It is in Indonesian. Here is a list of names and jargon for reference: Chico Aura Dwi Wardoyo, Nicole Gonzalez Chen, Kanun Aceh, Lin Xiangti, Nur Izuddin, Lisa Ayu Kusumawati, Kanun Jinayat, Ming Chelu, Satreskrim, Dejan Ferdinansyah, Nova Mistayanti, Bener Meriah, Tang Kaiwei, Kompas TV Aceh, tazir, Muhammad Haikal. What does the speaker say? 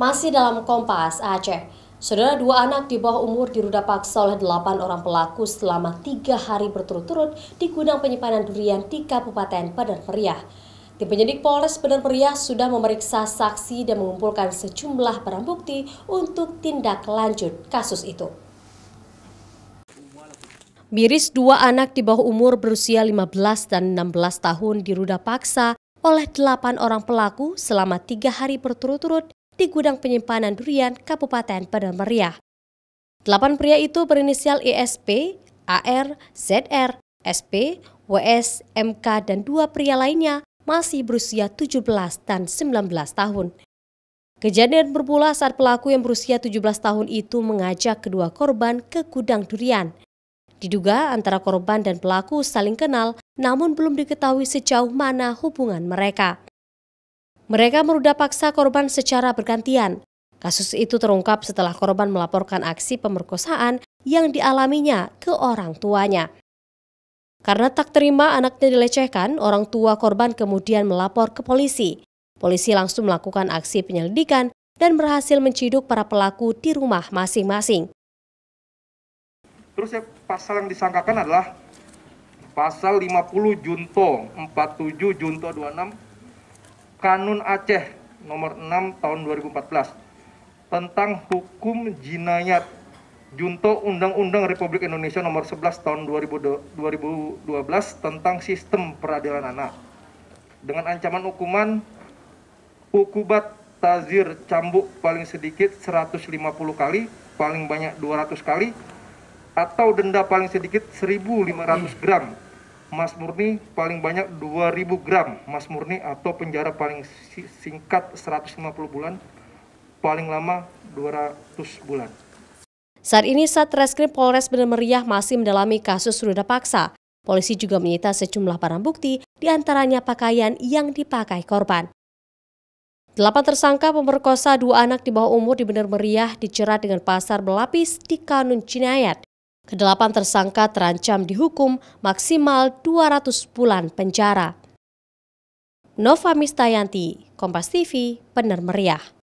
Masih dalam Kompas Aceh, saudara, dua anak di bawah umur diruda paksa oleh 8 orang pelaku selama 3 hari berturut-turut di gudang penyimpanan durian di Kabupaten Bener Meriah. Tim penyidik Polres Bener Meriah sudah memeriksa saksi dan mengumpulkan sejumlah barang bukti untuk tindak lanjut kasus itu. Miris, dua anak di bawah umur berusia 15 dan 16 tahun diruda paksa oleh 8 orang pelaku selama 3 hari berturut-turut di gudang penyimpanan durian Kabupaten Bener Meriah. 8 pria itu berinisial ISP, AR, ZR, SP, WS, MK, dan 2 pria lainnya masih berusia 17 dan 19 tahun. Kejadian bermula saat pelaku yang berusia 17 tahun itu mengajak kedua korban ke gudang durian. Diduga antara korban dan pelaku saling kenal, namun belum diketahui sejauh mana hubungan mereka. Mereka meruda paksa korban secara bergantian. Kasus itu terungkap setelah korban melaporkan aksi pemerkosaan yang dialaminya ke orang tuanya. Karena tak terima anaknya dilecehkan, orang tua korban kemudian melapor ke polisi. Polisi langsung melakukan aksi penyelidikan dan berhasil menciduk para pelaku di rumah masing-masing. Terus ya, pasal yang disangkakan adalah pasal 50 Junto 47 Junto 26 Kanun Aceh nomor 6 tahun 2014 tentang hukum jinayat Junto Undang-Undang Republik Indonesia nomor 11 tahun 2012 tentang sistem peradilan anak dengan ancaman hukuman ukubat tazir cambuk paling sedikit 150 kali, paling banyak 200 kali atau denda paling sedikit 1.500 gram emas murni, paling banyak 2.000 gram emas murni atau penjara paling singkat 150 bulan, paling lama 200 bulan. Saat ini Satreskrim Polres Bener Meriah masih mendalami kasus ruda paksa. Polisi juga menyita sejumlah barang bukti, diantaranya pakaian yang dipakai korban. 8 tersangka pemerkosa 2 anak di bawah umur di Bener Meriah dijerat dengan pasal berlapis di Kanun Jinayat. Kedelapan tersangka terancam dihukum maksimal 200 bulan penjara. Nova Mistayanti, Kompas TV, Bener Meriah.